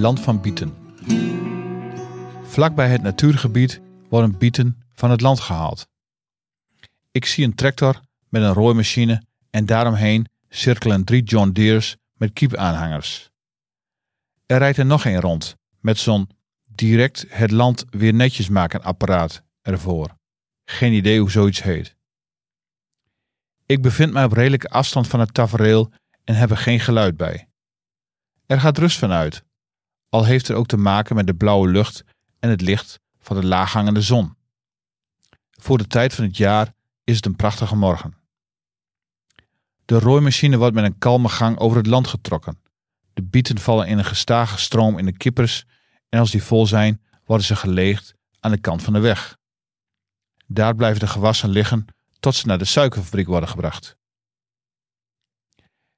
Land van bieten. Vlakbij het natuurgebied worden bieten van het land gehaald. Ik zie een tractor met een rooimachine en daaromheen cirkelen 3 John Deere's met kiepaanhangers. Er rijdt er nog een rond met zo'n direct het land weer netjes maken apparaat ervoor. Geen idee hoe zoiets heet. Ik bevind mij op redelijke afstand van het tafereel en heb er geen geluid bij. Er gaat rust van uit, al heeft het ook te maken met de blauwe lucht en het licht van de laaghangende zon. Voor de tijd van het jaar is het een prachtige morgen. De rooimachine wordt met een kalme gang over het land getrokken. De bieten vallen in een gestage stroom in de kippers en als die vol zijn, worden ze geleegd aan de kant van de weg. Daar blijven de gewassen liggen tot ze naar de suikerfabriek worden gebracht.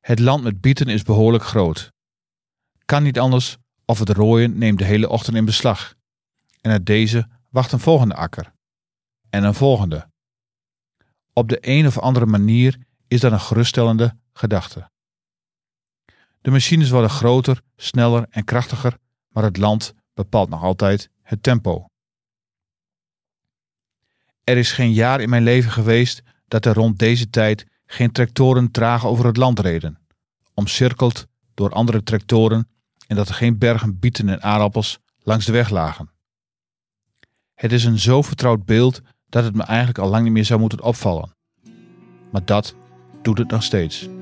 Het land met bieten is behoorlijk groot. Kan niet anders of het rooien neemt de hele ochtend in beslag. En uit deze wacht een volgende akker. En een volgende. Op de een of andere manier is dat een geruststellende gedachte. De machines worden groter, sneller en krachtiger, maar het land bepaalt nog altijd het tempo. Er is geen jaar in mijn leven geweest dat er rond deze tijd geen tractoren traag over het land reden, omcirkeld door andere tractoren en dat er geen bergen bieten en aardappels langs de weg lagen. Het is een zo vertrouwd beeld dat het me eigenlijk al lang niet meer zou moeten opvallen. Maar dat doet het nog steeds.